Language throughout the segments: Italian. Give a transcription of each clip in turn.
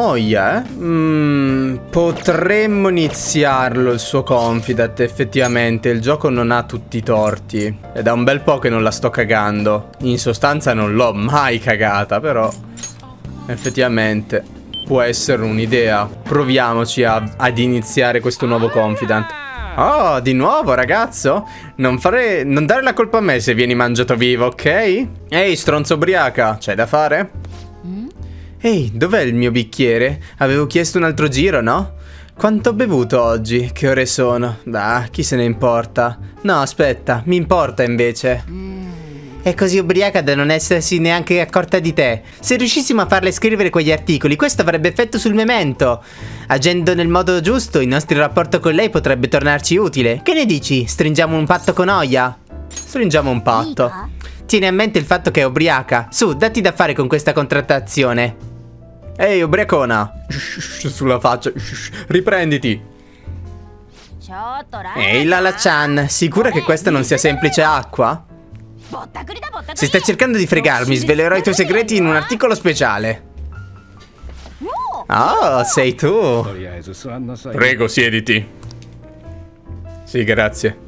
Oia, eh? Potremmo iniziarlo il suo Confident, effettivamente. Il gioco non ha tutti i torti. È da un bel po' che non la sto cagando. In sostanza non l'ho mai cagata, però effettivamente può essere un'idea. Proviamoci ad iniziare questo nuovo Confident. Oh, di nuovo, ragazzo? Non dare la colpa a me se vieni mangiato vivo, ok? Ehi, stronzo ubriaca, c'hai da fare? Ehi, dov'è il mio bicchiere? Avevo chiesto un altro giro, no? Quanto ho bevuto oggi? Che ore sono? Bah, chi se ne importa? No, aspetta, mi importa invece. È così ubriaca da non essersi neanche accorta di te. Se riuscissimo a farle scrivere quegli articoli, questo avrebbe effetto sul memento. Agendo nel modo giusto, il nostro rapporto con lei potrebbe tornarci utile. Che ne dici? Stringiamo un patto con Oya? Stringiamo un patto. Tieni a mente il fatto che è ubriaca. Su, datti da fare con questa contrattazione. Ehi, ubriacona! Sulla faccia, riprenditi! Ehi, Lala-chan, sicura che questa non sia semplice acqua? Se stai cercando di fregarmi, svelerò i tuoi segreti in un articolo speciale. Oh, sei tu! Prego, siediti. Sì, grazie.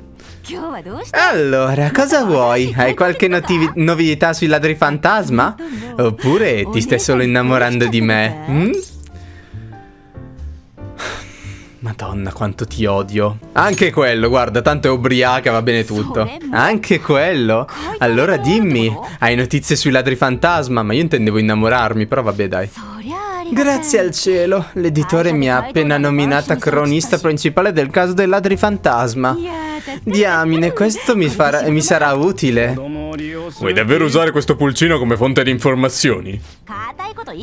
Allora, cosa vuoi? Hai qualche novità sui ladri fantasma? Oppure ti stai solo innamorando di me? Madonna, quanto ti odio. Anche quello, guarda, tanto è ubriaca, va bene tutto. Anche quello? Allora dimmi, hai notizie sui ladri fantasma? Ma io intendevo innamorarmi, però vabbè dai. Grazie al cielo, l'editore mi ha appena nominata cronista principale del caso dei ladri fantasma. Diamine, questo mi sarà utile. Vuoi davvero usare questo pulcino come fonte di informazioni?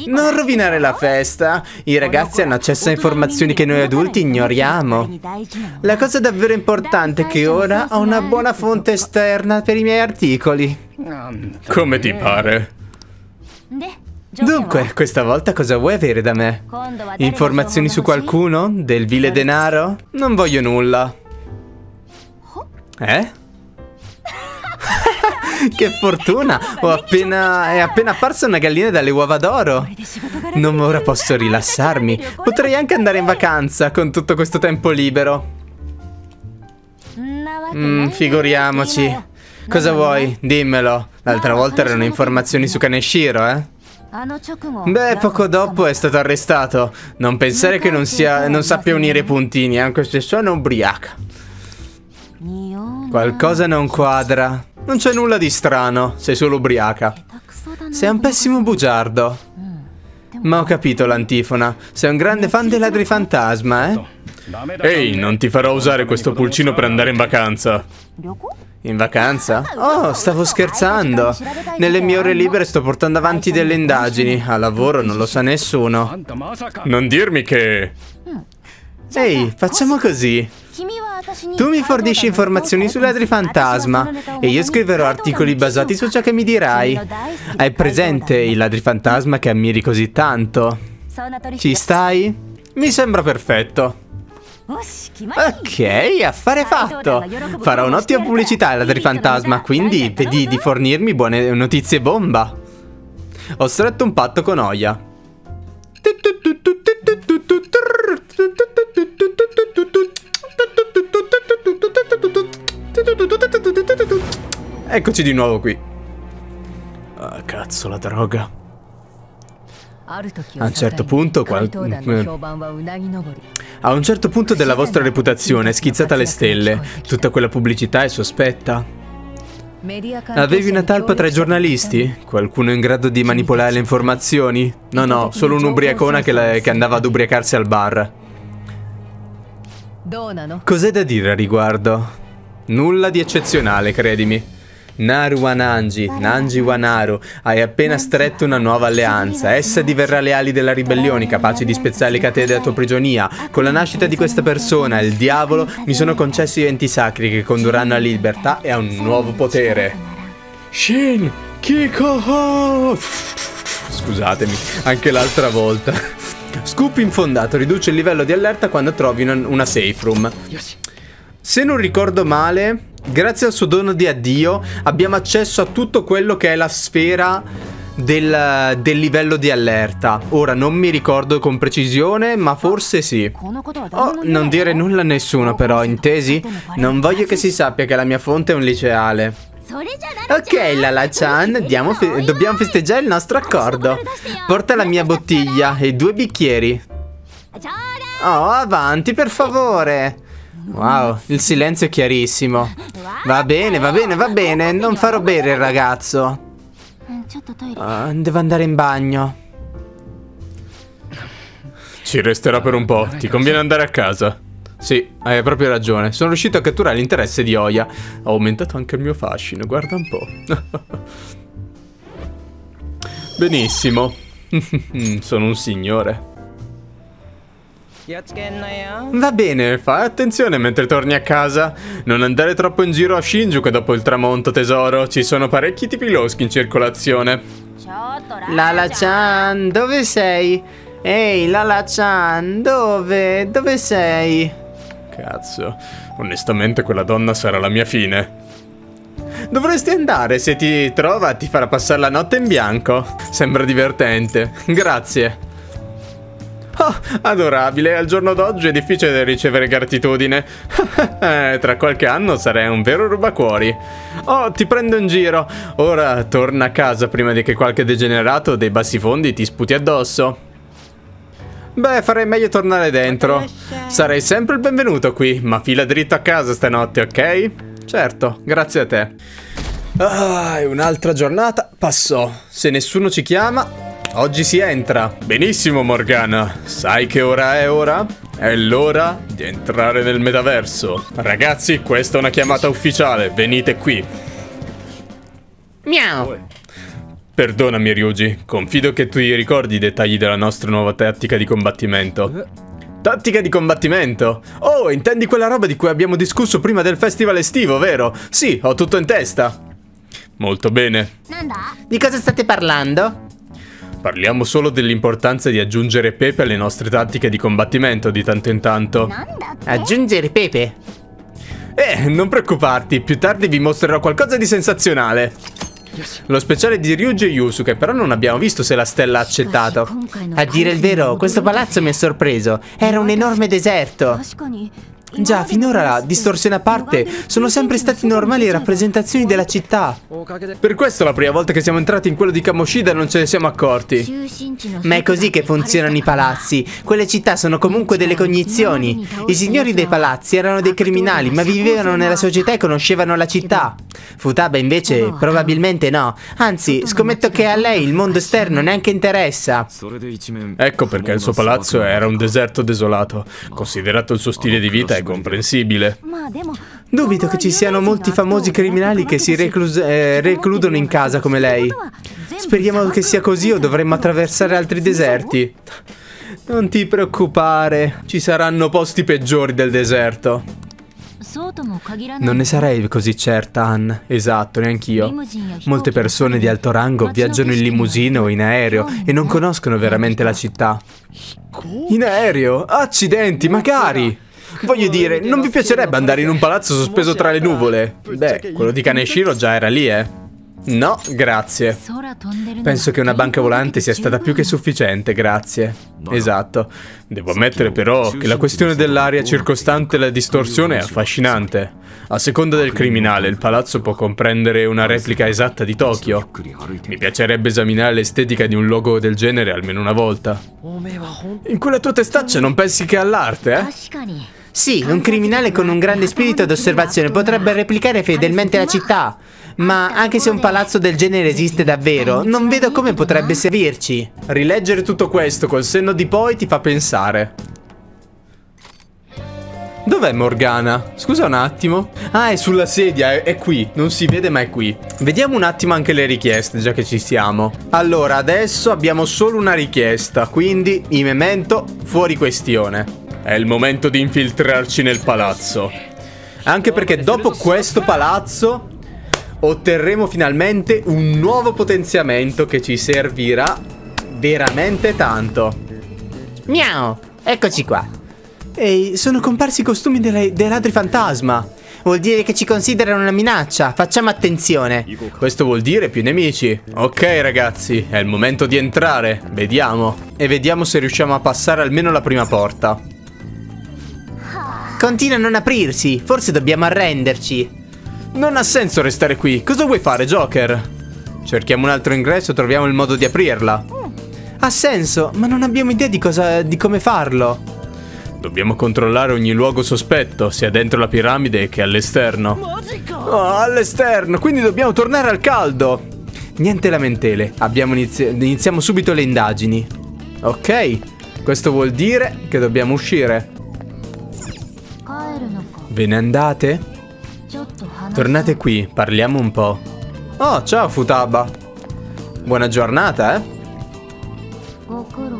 Non rovinare la festa. I ragazzi hanno accesso a informazioni che noi adulti ignoriamo. La cosa davvero importante è che ora ho una buona fonte esterna per i miei articoli. Come ti pare? Dunque, questa volta cosa vuoi avere da me? Informazioni su qualcuno? Del vile denaro? Non voglio nulla. Eh? Che fortuna! È appena apparsa una gallina dalle uova d'oro. Non ora posso rilassarmi. Potrei anche andare in vacanza con tutto questo tempo libero. Figuriamoci. Cosa vuoi? Dimmelo. L'altra volta erano informazioni su Kaneshiro, eh? Beh, poco dopo è stato arrestato. Non pensare che non sappia unire i puntini, anche se sono ubriaca. Qualcosa non quadra. Non c'è nulla di strano, sei solo ubriaca. Sei un pessimo bugiardo. Ma ho capito l'antifona. Sei un grande fan dei ladri fantasma, eh? Ehi, non ti farò usare questo pulcino per andare in vacanza. In vacanza? Oh, stavo scherzando. Nelle mie ore libere sto portando avanti delle indagini. A lavoro non lo sa nessuno. Non dirmi che... Ehi, facciamo così. Tu mi fornisci informazioni sui ladri fantasma e io scriverò articoli basati su ciò che mi dirai. Hai presente i ladri fantasma che ammiri così tanto? Ci stai? Mi sembra perfetto. Ok, affare fatto. Farò un'ottima pubblicità ai ladri fantasma, quindi vedi di fornirmi buone notizie bomba. Ho stretto un patto con Oya. Eccoci di nuovo qui. Ah, cazzo, la droga. A un certo punto della vostra reputazione è schizzata alle stelle. Tutta quella pubblicità è sospetta. Avevi una talpa tra i giornalisti? Qualcuno in grado di manipolare le informazioni? No, no, solo un'ubriacona che andava ad ubriacarsi al bar. Cos'è da dire a riguardo? Nulla di eccezionale, credimi. Naru wa Nanji, Nanji wa Naru, hai appena stretto una nuova alleanza. Essa diverrà le ali della ribellione, capaci di spezzare le catene della tua prigionia. Con la nascita di questa persona, il diavolo, mi sono concessi eventi sacri che condurranno alla libertà e a un nuovo potere. Shin Kikoho! Scusatemi, anche l'altra volta. Scoop infondato, riduce il livello di allerta quando trovi una safe room. Se non ricordo male, grazie al suo dono di addio abbiamo accesso a tutto quello che è la sfera del livello di allerta. Ora non mi ricordo con precisione, ma forse sì. Oh, non dire nulla a nessuno però, intesi? Non voglio che si sappia che la mia fonte è un liceale. Ok, Lala-chan, dobbiamo festeggiare il nostro accordo. Porta la mia bottiglia e 2 bicchieri. Oh, avanti per favore. Wow, il silenzio è chiarissimo. Va bene, va bene, va bene. Non farò bere il ragazzo. Devo andare in bagno. Ci resterà per un po'. Ti conviene andare a casa. Sì, hai proprio ragione. Sono riuscito a catturare l'interesse di Oya. Ho aumentato anche il mio fascino, guarda un po'. Benissimo. Sono un signore. Va bene, fai attenzione mentre torni a casa. Non andare troppo in giro a Shinjuku dopo il tramonto, tesoro. Ci sono parecchi tipi loschi in circolazione. Lala-chan, dove sei? Ehi, Lala-chan, dove? Dove sei? Cazzo, onestamente quella donna sarà la mia fine. Dovresti andare, se ti trova ti farà passare la notte in bianco. Sembra divertente, grazie. Oh, adorabile, al giorno d'oggi è difficile ricevere gratitudine. Tra qualche anno sarai un vero rubacuori. Oh, ti prendo in giro. Ora torna a casa prima che qualche degenerato dei bassifondi ti sputi addosso. Beh, farei meglio tornare dentro. Sarai sempre il benvenuto qui, ma fila dritto a casa stanotte, ok? Certo, grazie a te. Ah, un'altra giornata passò. Se nessuno ci chiama... Oggi si entra. Benissimo, Morgana. Sai che ora è ora? È l'ora di entrare nel metaverso. Ragazzi, questa è una chiamata ufficiale. Venite qui. Miau. Perdonami, Ryuji. Confido che tu ricordi i dettagli della nostra nuova tattica di combattimento. Tattica di combattimento? Oh, intendi quella roba di cui abbiamo discusso prima del festival estivo, vero? Sì, ho tutto in testa. Molto bene. Di cosa state parlando? Parliamo solo dell'importanza di aggiungere pepe alle nostre tattiche di combattimento di tanto in tanto. Aggiungere pepe? Non preoccuparti, più tardi vi mostrerò qualcosa di sensazionale. Lo speciale di Ryuji e Yusuke, però non abbiamo visto se la stella ha accettato. A dire il vero, questo palazzo mi ha sorpreso. Era un enorme deserto. Già, finora, la distorsione a parte, sono sempre stati normali rappresentazioni della città. Per questo la prima volta che siamo entrati in quello di Kamoshida non ce ne siamo accorti. Ma è così che funzionano i palazzi. Quelle città sono comunque delle cognizioni. I signori dei palazzi erano dei criminali, ma vivevano nella società e conoscevano la città. Futaba invece probabilmente no. Anzi, scommetto che a lei il mondo esterno neanche interessa. Ecco perché il suo palazzo era un deserto desolato. Considerato il suo stile di vita è comprensibile. Dubito che ci siano molti famosi criminali che si recludono in casa come lei. Speriamo che sia così o dovremmo attraversare altri deserti. Non ti preoccupare, ci saranno posti peggiori del deserto. Non ne sarei così certa, Ann. Esatto, neanch'io. Molte persone di alto rango viaggiano in limousine o in aereo e non conoscono veramente la città. In aereo? Accidenti, magari! Voglio dire, non vi piacerebbe andare in un palazzo sospeso tra le nuvole? Beh, quello di Kaneshiro già era lì, eh? No, grazie. Penso che una banca volante sia stata più che sufficiente, grazie. Esatto. Devo ammettere però che la questione dell'area circostante la distorsione è affascinante. A seconda del criminale, il palazzo può comprendere una replica esatta di Tokyo. Mi piacerebbe esaminare l'estetica di un luogo del genere almeno una volta. In quella tua testaccia non pensi che all'arte, eh? Sì, un criminale con un grande spirito d'osservazione potrebbe replicare fedelmente la città. Ma anche se un palazzo del genere esiste davvero, non vedo come potrebbe servirci. Rileggere tutto questo col senno di poi ti fa pensare. Dov'è Morgana? Scusa un attimo. Ah, è sulla sedia, è qui. Non si vede ma è qui. Vediamo un attimo anche le richieste, già che ci siamo. Allora, adesso abbiamo solo una richiesta, quindi i memento fuori questione. È il momento di infiltrarci nel palazzo. Anche perché dopo questo palazzo otterremo finalmente un nuovo potenziamento che ci servirà veramente tanto. Miau, eccoci qua. Ehi, sono comparsi i costumi della Drifantasma. Vuol dire che ci considerano una minaccia. Facciamo attenzione. Questo vuol dire più nemici. Ok ragazzi, è il momento di entrare. Vediamo. E vediamo se riusciamo a passare almeno la prima porta. Continua a non aprirsi. Forse dobbiamo arrenderci. Non ha senso restare qui. Cosa vuoi fare, Joker? Cerchiamo un altro ingresso e troviamo il modo di aprirla. Ha senso, ma non abbiamo idea di come farlo. Dobbiamo controllare ogni luogo sospetto, sia dentro la piramide che all'esterno. Oh, all'esterno, quindi dobbiamo tornare al caldo. Niente lamentele, iniziamo subito le indagini. Ok, questo vuol dire che dobbiamo uscire. Ve ne andate? Tornate qui, parliamo un po'. Oh, ciao Futaba. Buona giornata, eh?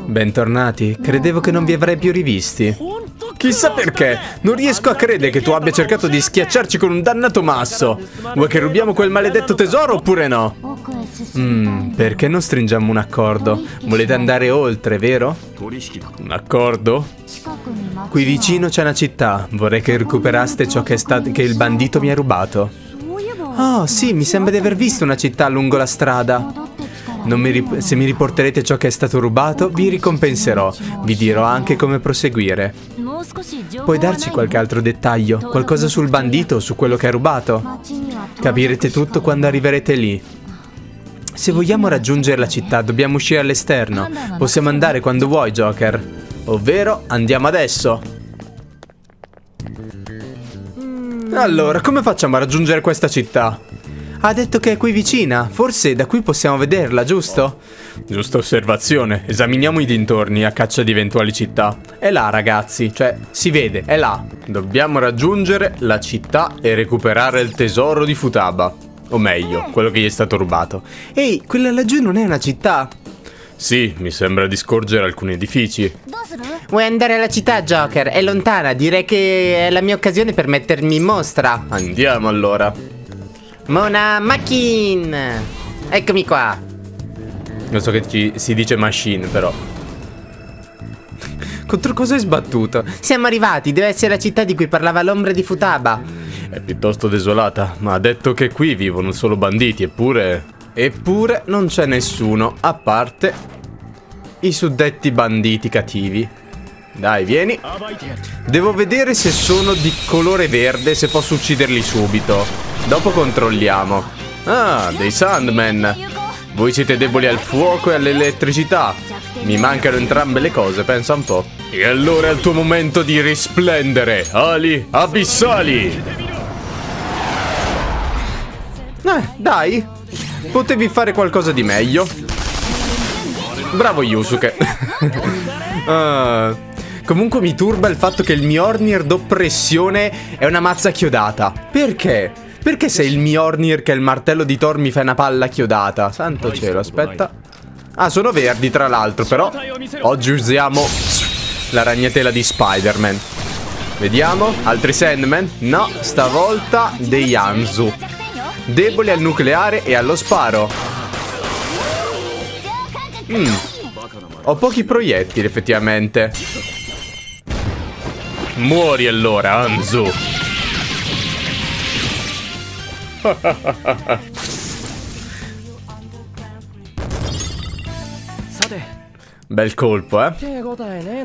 Bentornati, credevo che non vi avrei più rivisti. Chissà perché, non riesco a credere che tu abbia cercato di schiacciarci con un dannato masso. Vuoi che rubiamo quel maledetto tesoro oppure no? Perché non stringiamo un accordo? Volete andare oltre, vero? Un accordo? Qui vicino c'è una città, vorrei che recuperaste ciò che il bandito mi ha rubato. Oh sì, mi sembra di aver visto una città lungo la strada. Se mi riporterete ciò che è stato rubato, vi ricompenserò. Vi dirò anche come proseguire. Puoi darci qualche altro dettaglio? Qualcosa sul bandito o su quello che ha rubato? Capirete tutto quando arriverete lì. Se vogliamo raggiungere la città, dobbiamo uscire all'esterno. Possiamo andare quando vuoi, Joker. Ovvero, andiamo adesso. Allora, come facciamo a raggiungere questa città? Ha detto che è qui vicina, forse da qui possiamo vederla, giusto? Giusta osservazione, esaminiamo i dintorni a caccia di eventuali città. È là ragazzi, cioè si vede, è là. Dobbiamo raggiungere la città e recuperare il tesoro di Futaba. O meglio, quello che gli è stato rubato. Ehi, quella laggiù non è una città? Sì, mi sembra di scorgere alcuni edifici. Vuoi andare alla città, Joker? È lontana, direi che è la mia occasione per mettermi in mostra. Andiamo allora. Mona Machine! Eccomi qua! Non so che si dice machine, però. Contro cosa hai sbattuto? Siamo arrivati, deve essere la città di cui parlava l'ombra di Futaba. È piuttosto desolata, ma ha detto che qui vivono solo banditi, eppure... Eppure non c'è nessuno, a parte i suddetti banditi cattivi. Dai, vieni. Devo vedere se sono di colore verde, se posso ucciderli subito. Dopo controlliamo. Ah, dei Sandman. Voi siete deboli al fuoco e all'elettricità. Mi mancano entrambe le cose, pensa un po'. E allora è il tuo momento di risplendere, ali abissali. Dai, potevi fare qualcosa di meglio. Bravo Yusuke. Comunque mi turba il fatto che il Mjölnir d'oppressione è una mazza chiodata. Perché? Perché se il Mjölnir, che è il martello di Thor, mi fa una palla chiodata? Santo cielo, aspetta. Ah, sono verdi tra l'altro, però oggi usiamo la ragnatela di Spider-Man. Vediamo, altri Sandman? No, stavolta dei Hanzu. Deboli al nucleare e allo sparo. Ho pochi proiettili effettivamente. Muori allora, Hanzu. Bel colpo, eh.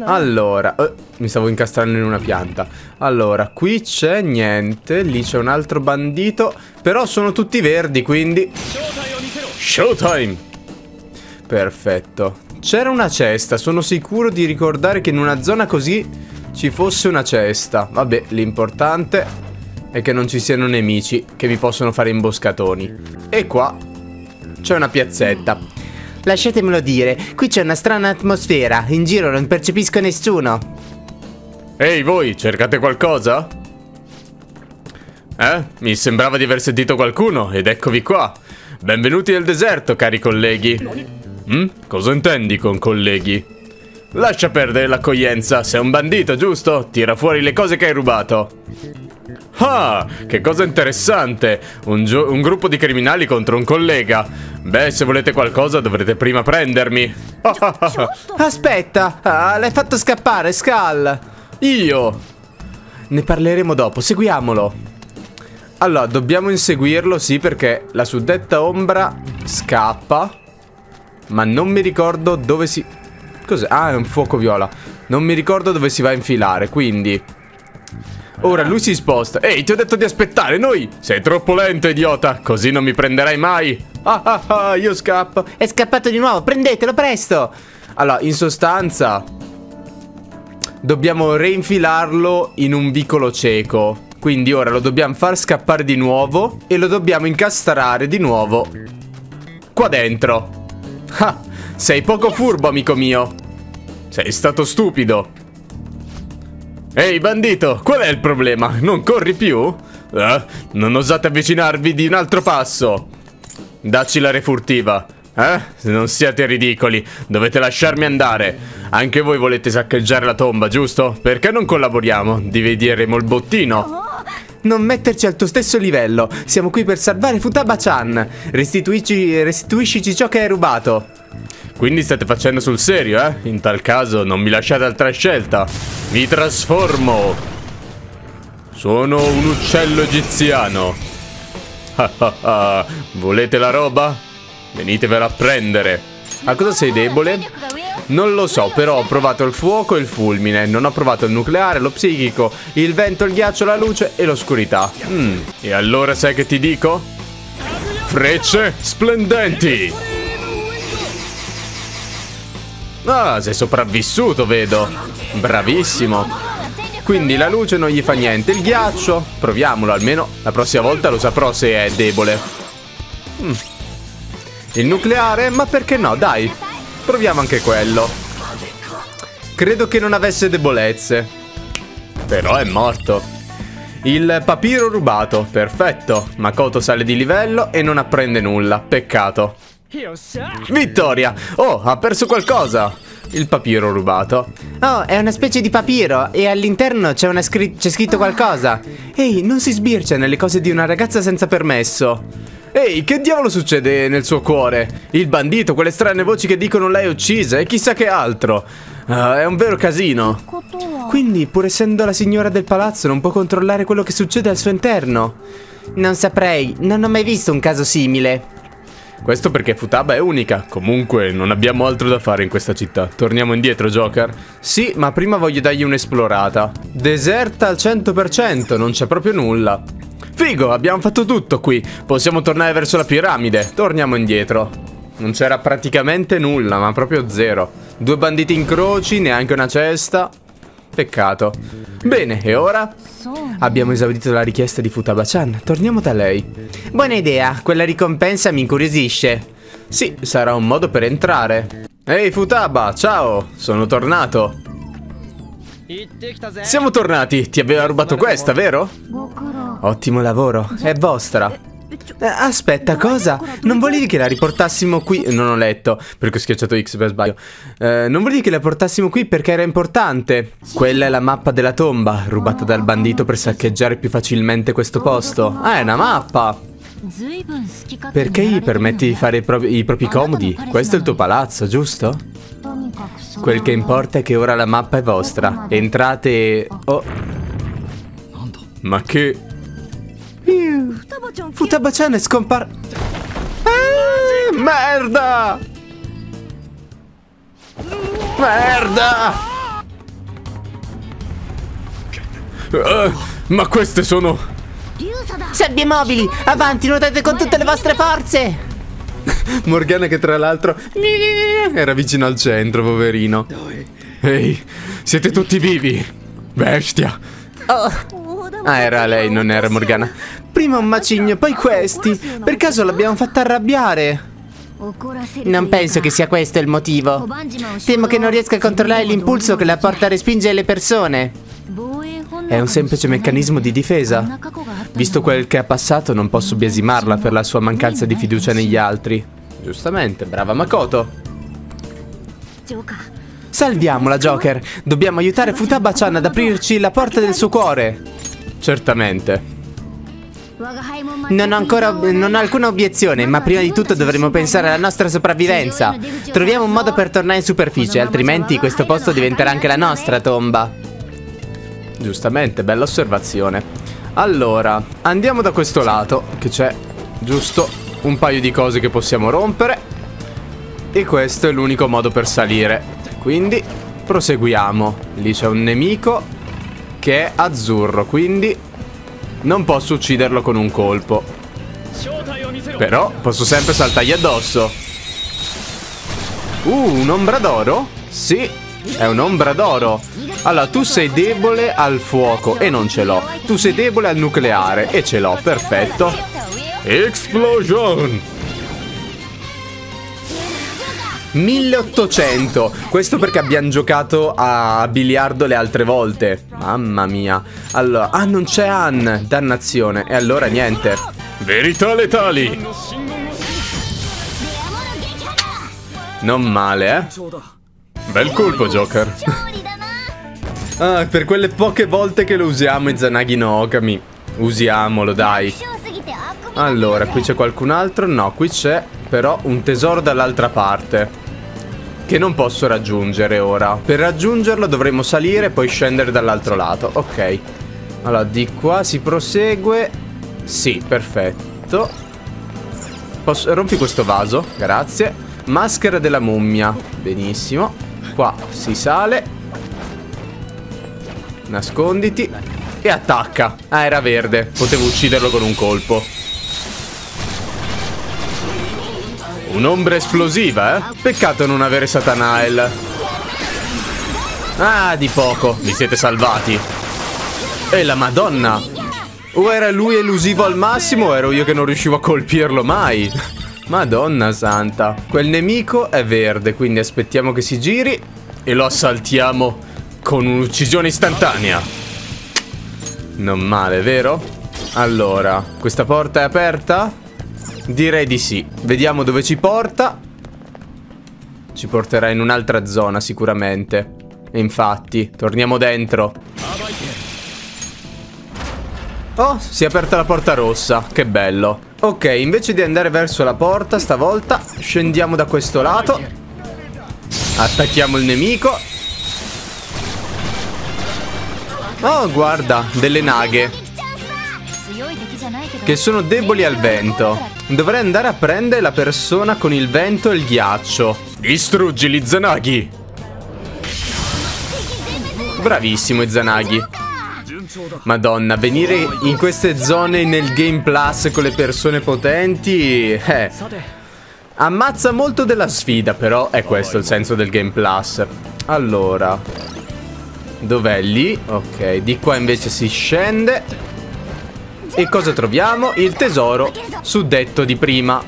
Allora, mi stavo incastrando in una pianta. Allora, qui c'è niente. Lì c'è un altro bandito. Però sono tutti verdi, quindi showtime. Perfetto. C'era una cesta. Sono sicuro di ricordare che in una zona così ci fosse una cesta. Vabbè, l'importante e che non ci siano nemici che mi possono fare imboscatoni. E qua c'è una piazzetta. Lasciatemelo dire, qui c'è una strana atmosfera. In giro non percepisco nessuno. Ehi voi, cercate qualcosa? Mi sembrava di aver sentito qualcuno ed eccovi qua. Benvenuti nel deserto, cari colleghi. Cosa intendi con colleghi? Lascia perdere l'accoglienza. Sei un bandito, giusto? Tira fuori le cose che hai rubato. Ah, che cosa interessante. Un gruppo di criminali contro un collega. Beh, se volete qualcosa dovrete prima prendermi. Aspetta, l'hai fatto scappare, Scal. Io. Ne parleremo dopo, seguiamolo. Allora, dobbiamo inseguirlo, sì, perché la suddetta ombra scappa. Ma non mi ricordo dove si... Cos'è? Ah, è un fuoco viola. Non mi ricordo dove si va a infilare, quindi... Ora lui si sposta. Ehi, ti ho detto di aspettare, noi! Sei troppo lento, idiota! Così non mi prenderai mai! Ah ah ah, io scappo! È scappato di nuovo, prendetelo presto! Allora, in sostanza... dobbiamo reinfilarlo in un vicolo cieco. Quindi ora lo dobbiamo far scappare di nuovo e lo dobbiamo incastrare di nuovo qua dentro. Ah, sei poco furbo, amico mio. Sei stato stupido. Ehi, bandito, qual è il problema? Non corri più? Non osate avvicinarvi di un altro passo. Dacci la refurtiva. Non siate ridicoli, dovete lasciarmi andare. Anche voi volete saccheggiare la tomba, giusto? Perché non collaboriamo? Divideremo il bottino. Non metterci al tuo stesso livello. Siamo qui per salvare Futaba-chan. Restituiscici ciò che hai rubato. Quindi state facendo sul serio, eh? In tal caso non mi lasciate altra scelta. Mi trasformo. Sono un uccello egiziano. Volete la roba? Venitevela a prendere. A cosa sei debole? Non lo so, però ho provato il fuoco e il fulmine. Non ho provato il nucleare, lo psichico, il vento, il ghiaccio, la luce e l'oscurità. E allora sai che ti dico? Frecce splendenti. Ah, sei sopravvissuto, vedo. Bravissimo. Quindi la luce non gli fa niente. Il ghiaccio? Proviamolo, almeno la prossima volta lo saprò se è debole. Il nucleare? Ma perché no, dai. Proviamo anche quello. Credo che non avesse debolezze. Però è morto. Il papiro rubato, perfetto. Makoto sale di livello e non apprende nulla, peccato. Vittoria! Oh, ha perso qualcosa. Il papiro rubato. Oh, è una specie di papiro e all'interno c'è scritto qualcosa. Ehi, non si sbircia nelle cose di una ragazza senza permesso. Ehi, che diavolo succede nel suo cuore? Il bandito, quelle strane voci che dicono l'hai uccisa e chissà che altro. È un vero casino. Quindi, pur essendo la signora del palazzo, non può controllare quello che succede al suo interno? Non saprei, non ho mai visto un caso simile. Questo perché Futaba è unica. Comunque, non abbiamo altro da fare in questa città. Torniamo indietro, Joker? Sì, ma prima voglio dargli un'esplorata. Deserta al 100%, non c'è proprio nulla. Figo, abbiamo fatto tutto qui. Possiamo tornare verso la piramide. Torniamo indietro. Non c'era praticamente nulla, ma proprio zero. Due banditi in croci, neanche una cesta. Peccato. Bene, e ora? Abbiamo esaudito la richiesta di Futaba-chan. Torniamo da lei. Buona idea, quella ricompensa mi incuriosisce. Sì, sarà un modo per entrare. Ehi Futaba, ciao, sono tornato. Siamo tornati, ti aveva rubato questa, vero? Ottimo lavoro, è vostra. Aspetta, cosa? Non volevi che la riportassimo qui? Non ho letto, perché ho schiacciato X per sbaglio. Non volevi che la portassimo qui perché era importante? Quella è la mappa della tomba, rubata dal bandito per saccheggiare più facilmente questo posto. Ah, è una mappa. Perché gli permetti di fare i propri comodi? Questo è il tuo palazzo, giusto? Quel che importa è che ora la mappa è vostra. Entrate e... Oh. Ma che... Futaba-chan è scomparso. Merda! Merda! Ma queste sono... Sabbie mobili! Avanti, nuotate con tutte le vostre forze! Morgana, che tra l'altro era vicino al centro, poverino. Ehi, siete tutti vivi. Bestia. Oh. Ah, era lei, non era Morgana. Prima un macigno, poi questi. Per caso l'abbiamo fatta arrabbiare? Non penso che sia questo il motivo. Temo che non riesca a controllare l'impulso che la porta a respingere le persone. È un semplice meccanismo di difesa. Visto quel che ha passato, non posso biasimarla per la sua mancanza di fiducia negli altri. Giustamente, brava Makoto. Salviamola, Joker. Dobbiamo aiutare Futaba-chan ad aprirci la porta del suo cuore. Certamente. Non ho alcuna obiezione, ma prima di tutto dovremo pensare alla nostra sopravvivenza. Troviamo un modo per tornare in superficie, altrimenti questo posto diventerà anche la nostra tomba. Giustamente, bella osservazione. Allora, andiamo da questo lato, che c'è giusto un paio di cose che possiamo rompere. E questo è l'unico modo per salire. Quindi proseguiamo. Lì c'è un nemico che è azzurro, quindi non posso ucciderlo con un colpo. Però posso sempre saltargli addosso. Un'ombra d'oro? Sì, è un'ombra d'oro. Allora, tu sei debole al fuoco e non ce l'ho. Tu sei debole al nucleare e ce l'ho, perfetto. Explosion! 1800. Questo perché abbiamo giocato a biliardo le altre volte. Mamma mia. Allora, ah, non c'è Ann, dannazione. E allora niente. Verità letali. Non male, eh. Bel colpo, Joker. Ah, per quelle poche volte che lo usiamo, Izanagi no Okami. Usiamolo, dai. Allora, qui c'è qualcun altro? No, qui c'è però un tesoro dall'altra parte, che non posso raggiungere ora. Per raggiungerlo dovremo salire e poi scendere dall'altro lato. Ok. Allora, di qua si prosegue. Sì, perfetto. Posso... Rompi questo vaso, grazie. Maschera della mummia. Benissimo. Qua si sale. Nasconditi e attacca. Ah, era verde. Potevo ucciderlo con un colpo. Un'ombra esplosiva, eh? Peccato non avere Satanael. Ah, di poco. Vi siete salvati. E la Madonna. O era lui elusivo al massimo, o ero io che non riuscivo a colpirlo mai. Madonna santa. Quel nemico è verde, quindi aspettiamo che si giri e lo assaltiamo con un'uccisione istantanea. Non male, vero? Allora, questa porta è aperta? Direi di sì. Vediamo dove ci porta. Ci porterà in un'altra zona sicuramente. E infatti, torniamo dentro. Oh, si è aperta la porta rossa. Che bello. Ok, invece di andare verso la porta stavolta scendiamo da questo lato. Attacchiamo il nemico. Oh, guarda, delle naghe che sono deboli al vento. Dovrei andare a prendere la persona con il vento e il ghiaccio. Distruggi l'Izanagi. Bravissimo Izanagi. Madonna, venire in queste zone nel Game Plus con le persone potenti, ammazza molto della sfida, però è questo il senso del Game Plus. Allora, dov'è lì? Ok, di qua invece si scende. E cosa troviamo? Il tesoro suddetto di prima,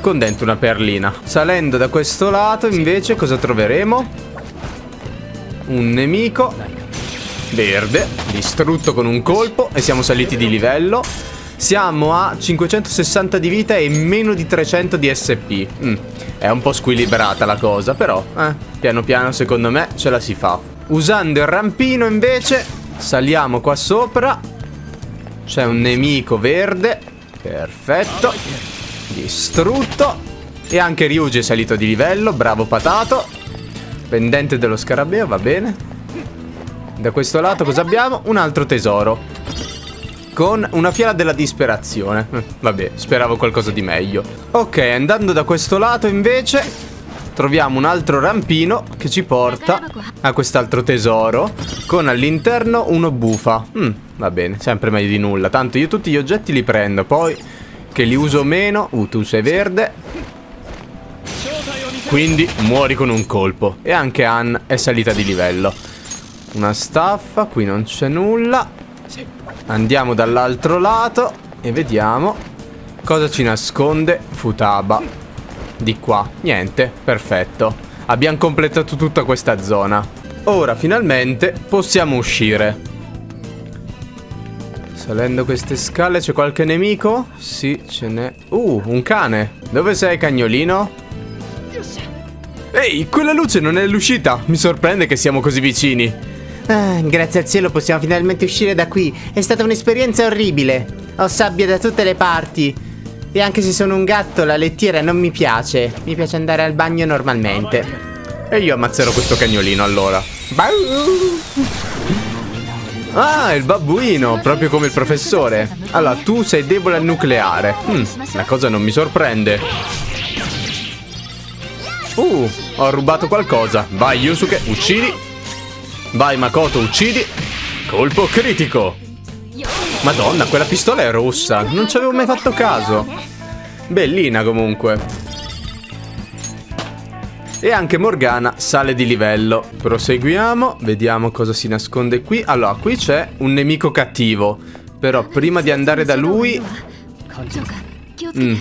con dentro una perlina. Salendo da questo lato invece cosa troveremo? Un nemico verde, distrutto con un colpo. E siamo saliti di livello. Siamo a 560 di vita e meno di 300 di SP. È un po' squilibrata la cosa, però piano piano secondo me ce la si fa. Usando il rampino invece saliamo qua sopra. C'è un nemico verde. Perfetto. Distrutto. E anche Ryuji è salito di livello. Bravo patato. Pendente dello scarabeo, va bene. Da questo lato cosa abbiamo? Un altro tesoro, con una fiala della disperazione. Vabbè, speravo qualcosa di meglio. Ok, andando da questo lato invece troviamo un altro rampino che ci porta a quest'altro tesoro, con all'interno uno bufa. Va bene, sempre meglio di nulla. Tanto io tutti gli oggetti li prendo, poi che li uso meno. Tu sei verde, quindi muori con un colpo. E anche Ann è salita di livello. Una staffa, qui non c'è nulla. Andiamo dall'altro lato e vediamo cosa ci nasconde Futaba. Di qua, niente, perfetto. Abbiamo completato tutta questa zona. Ora finalmente possiamo uscire. Salendo queste scale c'è qualche nemico? Sì, ce n'è. Un cane. Dove sei, cagnolino? Ehi, quella luce non è l'uscita. Mi sorprende che siamo così vicini. Ah, grazie al cielo possiamo finalmente uscire da qui. È stata un'esperienza orribile. Ho sabbia da tutte le parti. E anche se sono un gatto, la lettiera non mi piace. Mi piace andare al bagno normalmente. E io ammazzerò questo cagnolino allora. Ah, il babbuino, proprio come il professore. Allora, tu sei debole al nucleare. La cosa non mi sorprende. Ho rubato qualcosa. Vai, Yusuke, uccidi. Vai, Makoto, uccidi. Colpo critico. Madonna, quella pistola è rossa. Non ci avevo mai fatto caso. Bellina, comunque. E anche Morgana sale di livello. Proseguiamo, vediamo cosa si nasconde qui. Allora, qui c'è un nemico cattivo. Però prima di andare da lui...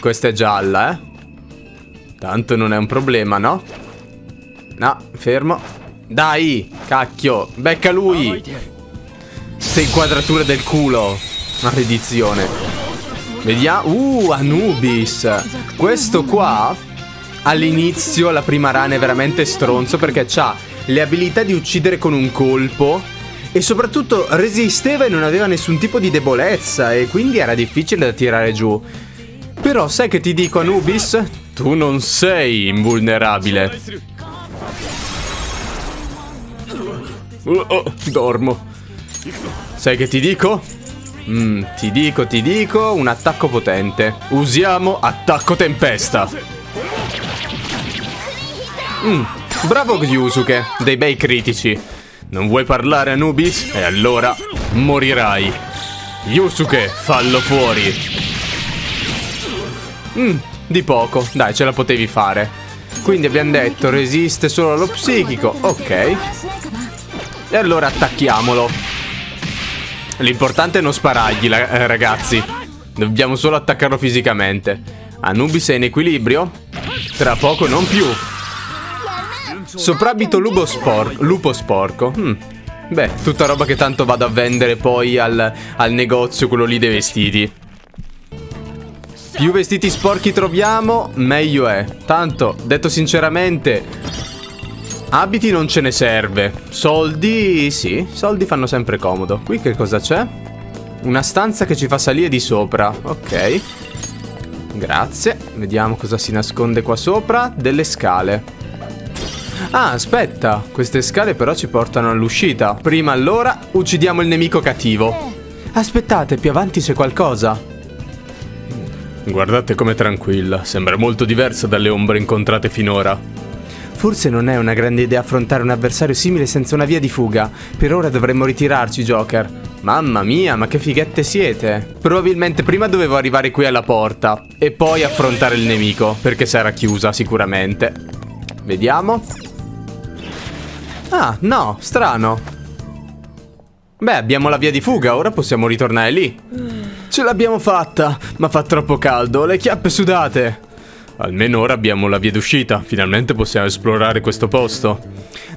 questa è gialla, Tanto non è un problema, no? No, fermo. Dai, cacchio, becca lui. Sei inquadratura del culo. Maledizione. Vediamo... Anubis. Questo qua... All'inizio la prima rana è veramente stronzo perché ha le abilità di uccidere con un colpo e soprattutto resisteva e non aveva nessun tipo di debolezza e quindi era difficile da tirare giù. Però sai che ti dico, Anubis? Tu non sei invulnerabile. Dormo. Sai che ti dico? Ti dico, un attacco potente. Usiamo attacco tempesta. Bravo Yusuke, dei bei critici. Non vuoi parlare, Anubis? E allora morirai. Yusuke, fallo fuori. Di poco, dai, ce la potevi fare. Quindi abbiamo detto resiste solo allo psichico, ok. E allora attacchiamolo. L'importante è non sparargli, ragazzi. Dobbiamo solo attaccarlo fisicamente. Anubis è in equilibrio? Tra poco non più. Soprabito lupo sporco. Beh, tutta roba che tanto vado a vendere poi al negozio, quello lì dei vestiti. Più vestiti sporchi troviamo, meglio è. Tanto, detto sinceramente, abiti non ce ne serve. Soldi, sì, soldi fanno sempre comodo. Qui che cosa c'è? Una stanza che ci fa salire di sopra. Ok. Grazie. Vediamo cosa si nasconde qua sopra. Delle scale. Ah, aspetta, queste scale però ci portano all'uscita. Prima allora uccidiamo il nemico cattivo. Aspettate, più avanti c'è qualcosa. Guardate com'è tranquilla, sembra molto diversa dalle ombre incontrate finora. Forse non è una grande idea affrontare un avversario simile senza una via di fuga. Per ora dovremmo ritirarci, Joker. Mamma mia, ma che fighette siete. Probabilmente prima dovevo arrivare qui alla porta e poi affrontare il nemico, perché sarà chiusa sicuramente. Vediamo. Ah, no, strano. Beh, abbiamo la via di fuga, ora possiamo ritornare lì. Ce l'abbiamo fatta, ma fa troppo caldo, le chiappe sudate. Almeno ora abbiamo la via d'uscita, finalmente possiamo esplorare questo posto.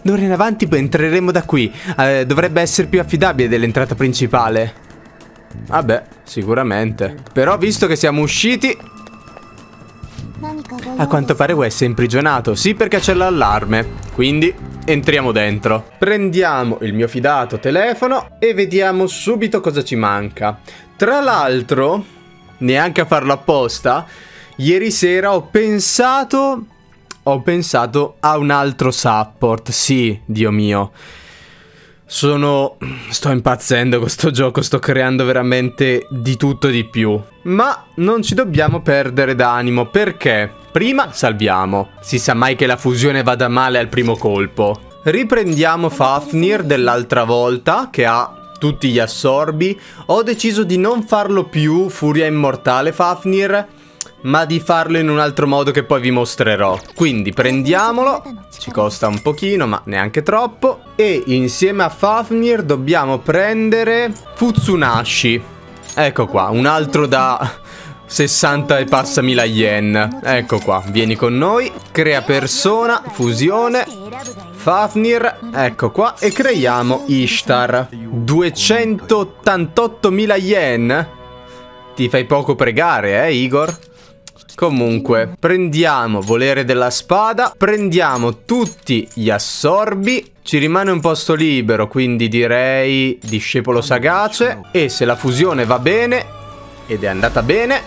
D'ora in avanti entreremo da qui, dovrebbe essere più affidabile dell'entrata principale. Vabbè, sicuramente. Però visto che siamo usciti... A quanto pare Wes è imprigionato, sì, perché c'è l'allarme. Quindi entriamo dentro. Prendiamo il mio fidato telefono e vediamo subito cosa ci manca. Tra l'altro, neanche a farlo apposta, ieri sera ho pensato a un altro support. Sì, Dio mio. Sto impazzendo con sto gioco, sto creando veramente di tutto e di più. Ma non ci dobbiamo perdere d'animo, perché prima salviamo. Si sa mai che la fusione vada male al primo colpo. Riprendiamo Fafnir dell'altra volta, che ha tutti gli assorbi. Ho deciso di non farlo più Furia Immortale Fafnir, ma di farlo in un altro modo che poi vi mostrerò. Quindi prendiamolo. Ci costa un pochino, ma neanche troppo. E insieme a Fafnir dobbiamo prendere Futsunashi. Ecco qua, un altro da 60 e passa mila yen. Ecco qua, vieni con noi. Crea persona, fusione Fafnir, ecco qua. E creiamo Ishtar. 288.000 yen. Ti fai poco pregare, Igor? Comunque, prendiamo volere della spada, prendiamo tutti gli assorbi. Ci rimane un posto libero, quindi direi discepolo sagace. E se la fusione va bene, ed è andata bene,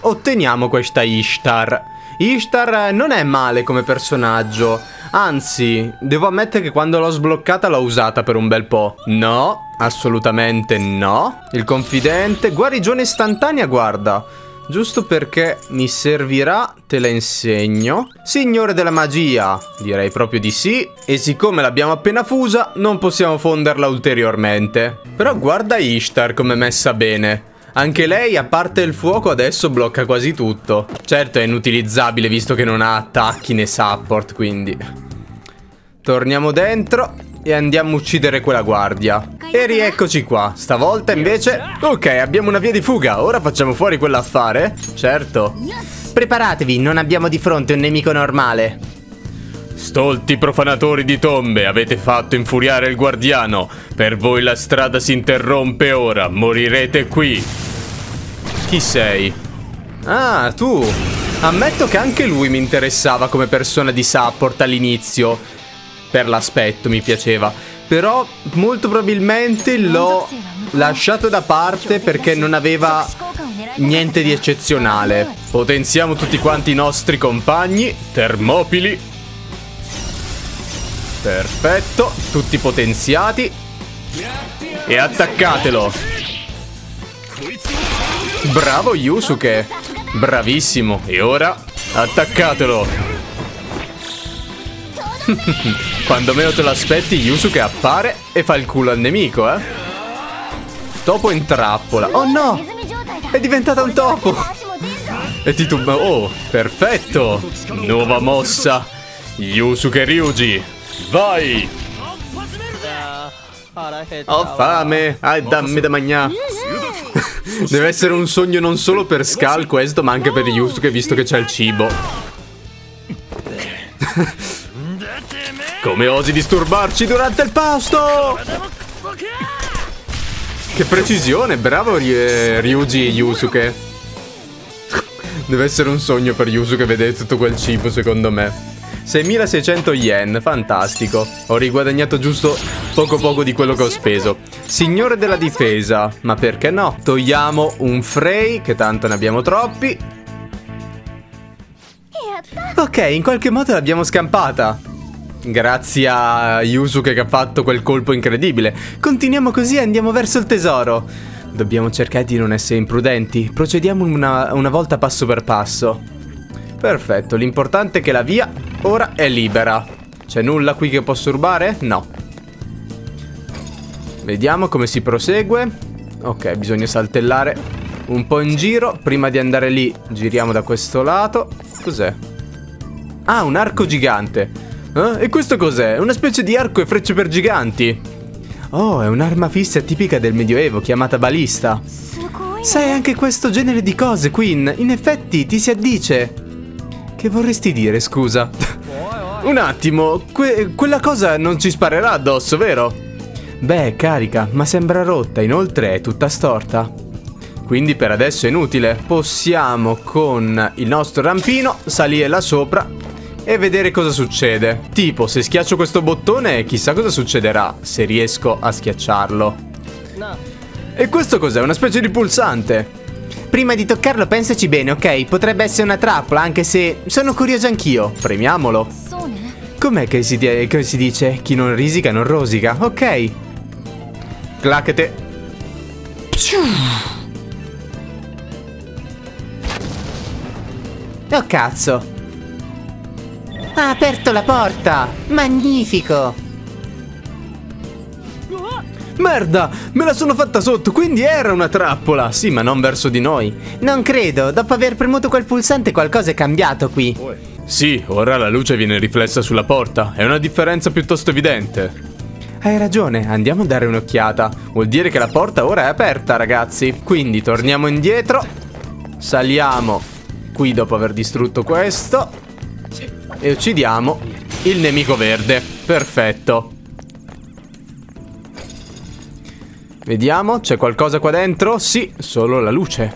otteniamo questa Ishtar. Ishtar non è male come personaggio. Anzi, devo ammettere che quando l'ho sbloccata l'ho usata per un bel po'. No, assolutamente no. Il confidente. Guarigione istantanea, guarda. Giusto perché mi servirà, te la insegno. Signore della magia, direi proprio di sì. E siccome l'abbiamo appena fusa, non possiamo fonderla ulteriormente. Però guarda Ishtar come è messa bene. Anche lei, a parte il fuoco, adesso blocca quasi tutto. Certo è inutilizzabile visto che non ha attacchi né support, quindi torniamo dentro e andiamo a uccidere quella guardia. E rieccoci qua. Stavolta invece... ok, abbiamo una via di fuga. Ora facciamo fuori quell'affare? Certo. Preparatevi, non abbiamo di fronte un nemico normale. Stolti profanatori di tombe, avete fatto infuriare il guardiano. Per voi la strada si interrompe ora. Morirete qui. Chi sei? Ah, tu. Ammetto che anche lui mi interessava come persona di support all'inizio. Per l'aspetto mi piaceva. Però molto probabilmente l'ho lasciato da parte perché non aveva niente di eccezionale. Potenziamo tutti quanti i nostri compagni. Termopili. Perfetto. Tutti potenziati. E attaccatelo. Bravo Yusuke. Bravissimo. E ora attaccatelo. Quando meno te l'aspetti, Yusuke appare e fa il culo al nemico, eh? Topo in trappola. Oh no! È diventata un topo! E tituba. Oh, perfetto! Nuova mossa! Yusuke Ryuji! Vai! Ho fame! Ah, dammi da mangiare! Deve essere un sogno non solo per Skull questo, ma anche per Yusuke, visto che c'è il cibo. Come osi disturbarci durante il pasto? Che precisione, bravo Ryuji e Yusuke. Deve essere un sogno per Yusuke vedere tutto quel cibo, secondo me. 6600 yen, fantastico. Ho riguadagnato giusto poco di quello che ho speso. Signore della difesa, ma perché no? Togliamo un Frey, che tanto ne abbiamo troppi. Ok, in qualche modo l'abbiamo scampata. Grazie a Yusuke che ha fatto quel colpo incredibile. Continuiamo così e andiamo verso il tesoro. Dobbiamo cercare di non essere imprudenti. Procediamo una volta passo per passo. Perfetto, l'importante è che la via ora è libera. C'è nulla qui che posso rubare? No. Vediamo come si prosegue. Ok, bisogna saltellare un po' in giro. Prima di andare lì giriamo da questo lato. Cos'è? Ah, un arco gigante. Eh? E questo cos'è? Una specie di arco e frecce per giganti. Oh, è un'arma fissa tipica del Medioevo, chiamata balista. Sai anche questo genere di cose, Queen. In effetti, ti si addice. Che vorresti dire, scusa? Un attimo, quella cosa non ci sparerà addosso, vero? Beh, è carica, ma sembra rotta, inoltre è tutta storta. Quindi per adesso è inutile. Possiamo con il nostro rampino salire là sopra e vedere cosa succede. Tipo, se schiaccio questo bottone, chissà cosa succederà se riesco a schiacciarlo. No. E questo cos'è? Una specie di pulsante. Prima di toccarlo pensaci bene, ok? Potrebbe essere una trappola, anche se sono curioso anch'io. Premiamolo. Com'è che si dice? Chi non risica non rosica, ok? Clacchete. Oh cazzo. Ha aperto la porta! Magnifico! Merda! Me la sono fatta sotto, quindi era una trappola! Sì, ma non verso di noi. Non credo, dopo aver premuto quel pulsante qualcosa è cambiato qui. Sì, ora la luce viene riflessa sulla porta. È una differenza piuttosto evidente. Hai ragione, andiamo a dare un'occhiata. Vuol dire che la porta ora è aperta, ragazzi. Quindi torniamo indietro. Saliamo qui dopo aver distrutto questo. E uccidiamo il nemico verde. Perfetto. Vediamo, c'è qualcosa qua dentro? Sì, solo la luce.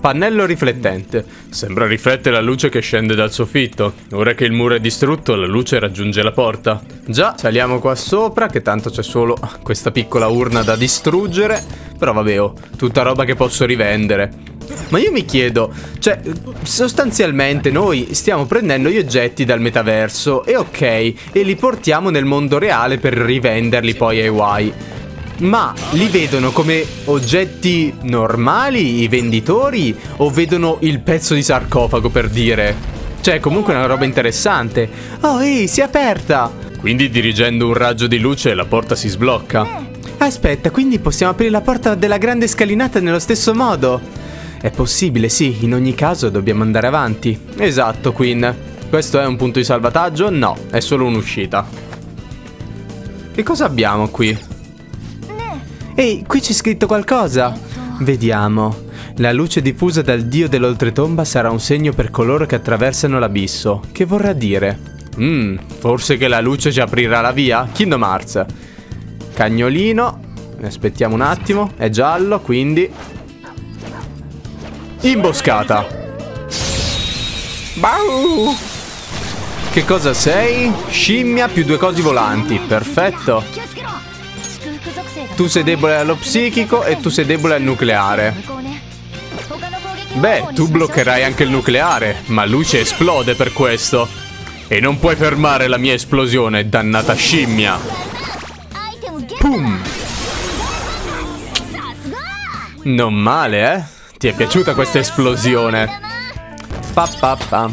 Pannello riflettente. Sembra riflettere la luce che scende dal soffitto. Ora che il muro è distrutto, la luce raggiunge la porta. Già, saliamo qua sopra, che tanto c'è solo questa piccola urna da distruggere. Però vabbè, oh, tutta roba che posso rivendere. Ma io mi chiedo, cioè, sostanzialmente noi stiamo prendendo gli oggetti dal metaverso e ok, e li portiamo nel mondo reale per rivenderli poi ai Y. Ma li vedono come oggetti normali i venditori o vedono il pezzo di sarcofago, per dire? Cioè, comunque è una roba interessante. Oh, ehi, si è aperta! Quindi dirigendo un raggio di luce la porta si sblocca. Aspetta, quindi possiamo aprire la porta della grande scalinata nello stesso modo? È possibile, sì. In ogni caso dobbiamo andare avanti. Esatto, Queen. Questo è un punto di salvataggio? No, è solo un'uscita. Che cosa abbiamo qui? Ehi, qui c'è scritto qualcosa. Vediamo. La luce diffusa dal dio dell'oltretomba sarà un segno per coloro che attraversano l'abisso. Che vorrà dire? Forse che la luce ci aprirà la via? Kingdom Hearts. Cagnolino. Aspettiamo un attimo. È giallo, quindi... Imboscata. Bau! Che cosa sei? Scimmia più due cosi volanti. Perfetto. Tu sei debole allo psichico e tu sei debole al nucleare. Beh, tu bloccherai anche il nucleare, ma luce esplode per questo. E non puoi fermare la mia esplosione, dannata scimmia. Pum! Non male, eh? Ti è piaciuta questa esplosione? Pa pa pa.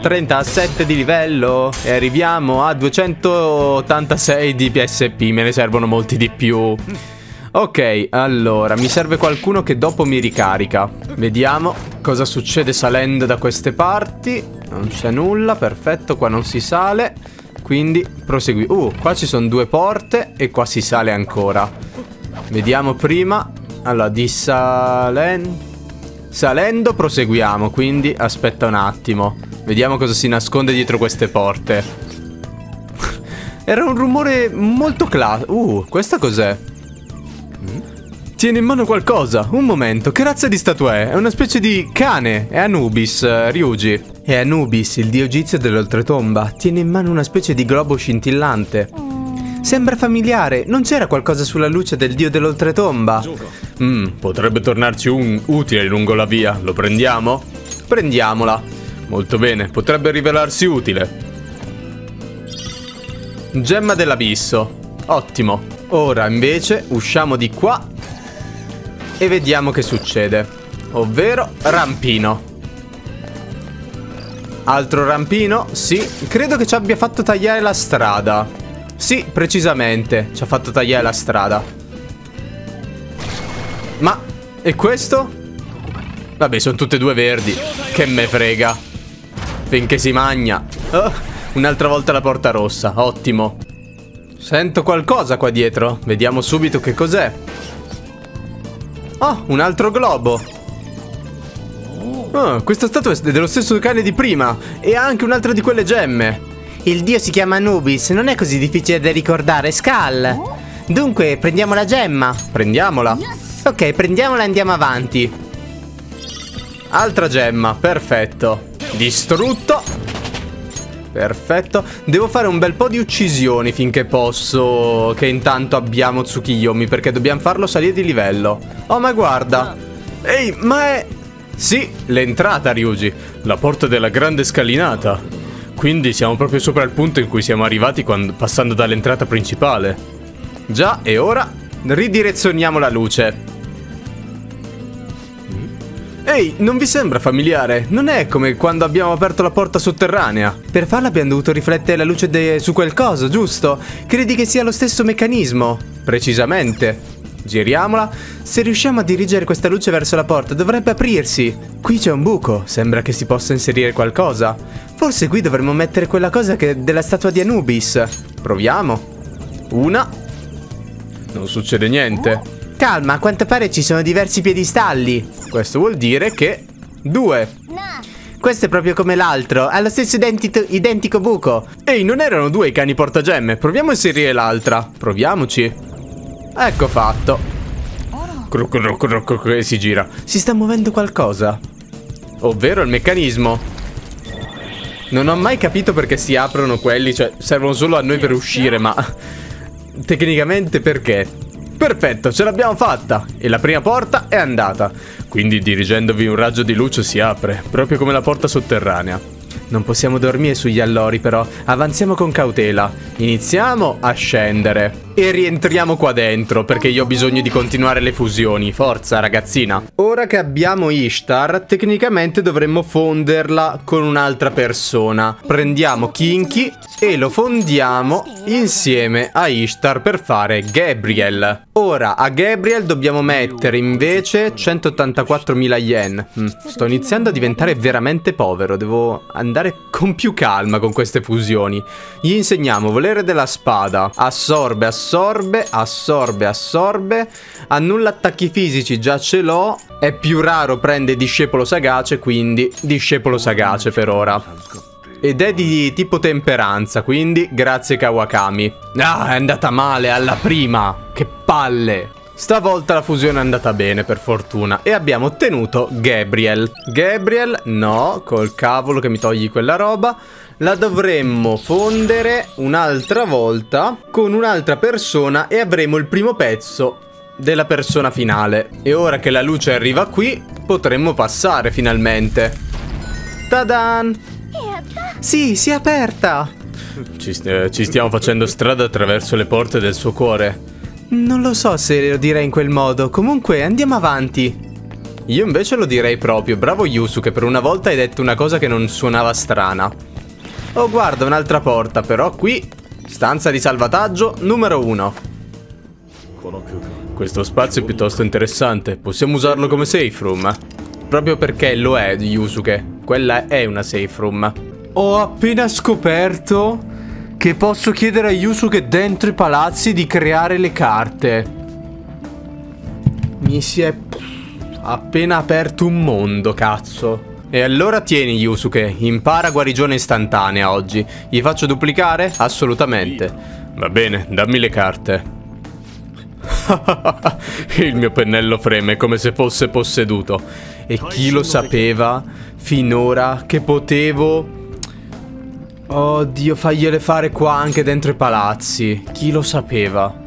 37 di livello e arriviamo a 286 di PSP, me ne servono molti di più. Ok, allora, mi serve qualcuno che dopo mi ricarica. Vediamo cosa succede salendo da queste parti. Non c'è nulla, perfetto, qua non si sale. Quindi prosegui. Qua ci sono due porte e qua si sale ancora. Vediamo prima. Allora, salendo proseguiamo, quindi aspetta un attimo. Vediamo cosa si nasconde dietro queste porte. Era un rumore molto classico. Questa cos'è? Tiene in mano qualcosa. Un momento, che razza di statua è? È una specie di cane. È Anubis, Ryuji. È Anubis, il dio egizio dell'oltretomba. Tiene in mano una specie di globo scintillante. Sembra familiare. Non c'era qualcosa sulla luce del dio dell'oltretomba? Potrebbe tornarci un utile lungo la via. Lo prendiamo? Prendiamola. Molto bene, potrebbe rivelarsi utile. Gemma dell'abisso. Ottimo. Ora invece usciamo di qua e vediamo che succede. Ovvero rampino. Altro rampino. Sì, credo che ci abbia fatto tagliare la strada. Sì, precisamente, ci ha fatto tagliare la strada. Ma, e questo? Vabbè, sono tutte e due verdi. Che me frega. Finché si magna. Un'altra volta la porta rossa, ottimo. Sento qualcosa qua dietro. Vediamo subito che cos'è. Oh, un altro globo. Questa statua è dello stesso cane di prima. E ha anche un'altra di quelle gemme. Il dio si chiama Anubis. Non è così difficile da ricordare, Skal. Dunque, prendiamo la gemma. Prendiamola. Ok, prendiamola e andiamo avanti. Altra gemma, perfetto. Distrutto. Perfetto. Devo fare un bel po' di uccisioni finché posso. Che intanto abbiamo Tsukiyomi, perché dobbiamo farlo salire di livello. Oh, ma guarda. Ehi, ma è... Sì, l'entrata, Ryuji. La porta della grande scalinata. Quindi siamo proprio sopra il punto in cui siamo arrivati quando... passando dall'entrata principale. Già, e ora ridirezioniamo la luce. Ehi, non vi sembra familiare? Non è come quando abbiamo aperto la porta sotterranea. Per farla abbiamo dovuto riflettere la luce su quel coso, giusto? Credi che sia lo stesso meccanismo? Precisamente. Giriamola. Se riusciamo a dirigere questa luce verso la porta, dovrebbe aprirsi. Qui c'è un buco. Sembra che si possa inserire qualcosa. Forse qui dovremmo mettere quella cosa della statua di Anubis. Proviamo. Una. Non succede niente. Calma, a quanto pare ci sono diversi piedistalli. Questo vuol dire che... Due. Questo è proprio come l'altro. Ha lo stesso identico buco. Ehi, non erano due i cani portagemme. Proviamo a inserire l'altra. Proviamoci. Ecco fatto. E si gira. Si sta muovendo qualcosa. Ovvero il meccanismo. Non ho mai capito perché si aprono quelli. Cioè, servono solo a noi per uscire, ma... Tecnicamente perché... Perfetto, ce l'abbiamo fatta. E la prima porta è andata. Quindi, dirigendovi un raggio di luce si apre, proprio come la porta sotterranea. Non possiamo dormire sugli allori, però. Avanziamo con cautela. Iniziamo a scendere. E rientriamo qua dentro, perché io ho bisogno di continuare le fusioni. Forza, ragazzina. Ora che abbiamo Ishtar, tecnicamente dovremmo fonderla con un'altra persona. Prendiamo Kinky e lo fondiamo insieme a Ishtar per fare Gabriel. Ora, a Gabriel dobbiamo mettere invece 184.000 yen. Sto iniziando a diventare veramente povero. Devo andare con più calma con queste fusioni. Gli insegniamo volere della spada. Assorbe, assorbe, assorbe, assorbe. Annulla attacchi fisici, già ce l'ho. È più raro, prende discepolo sagace, quindi discepolo sagace per ora. Ed è di tipo temperanza, quindi grazie Kawakami. Ah, è andata male alla prima. Che palle. Stavolta la fusione è andata bene, per fortuna. E abbiamo ottenuto Gabriel. Gabriel, no, col cavolo che mi togli quella roba. La dovremmo fondere un'altra volta con un'altra persona e avremo il primo pezzo della persona finale. E ora che la luce arriva qui, potremmo passare finalmente. Ta-dan! Sì, si è aperta! Ci stiamo facendo strada attraverso le porte del suo cuore. Non lo so se lo direi in quel modo. Comunque, andiamo avanti. Io invece lo direi proprio. Bravo Yusuke, per una volta hai detto una cosa che non suonava strana. Oh, guarda, un'altra porta, però qui... Stanza di salvataggio numero 1. Questo spazio è piuttosto interessante. Possiamo usarlo come safe room. Proprio perché lo è, Yusuke. Quella è una safe room. Ho appena scoperto che posso chiedere a Yusuke dentro i palazzi di creare le carte. Mi si è appena aperto un mondo, cazzo. E allora tieni Yusuke, impara guarigione istantanea oggi. Gli faccio duplicare? Assolutamente. Va bene, dammi le carte. Il mio pennello freme come se fosse posseduto. E chi lo sapeva finora che potevo... Oddio, fagliele fare qua anche dentro i palazzi. Chi lo sapeva?